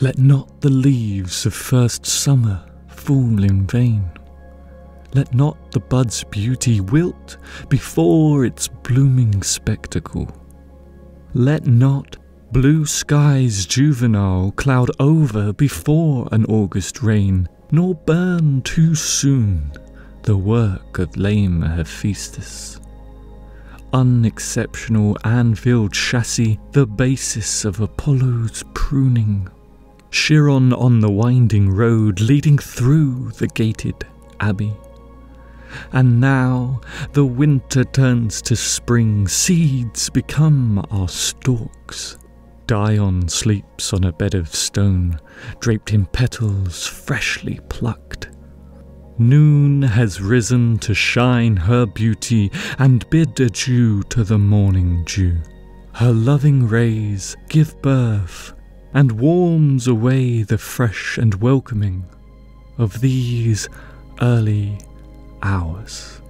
Let not the leaves of first summer fall in vain. Let not the bud's beauty wilt before its blooming spectacle. Let not blue skies juvenile cloud over before an August rain, nor burn too soon the work of lame Hephaestus. Unexceptional anvil chassis, the basis of Apollo's pruning. Chiron on the winding road leading through the gated abbey. And now the winter turns to spring, seeds become our stalks. Dion sleeps on a bed of stone, draped in petals freshly plucked. Noon has risen to shine her beauty and bid adieu to the morning dew. Her loving rays give birth and warms away the fresh and welcoming of these early hours.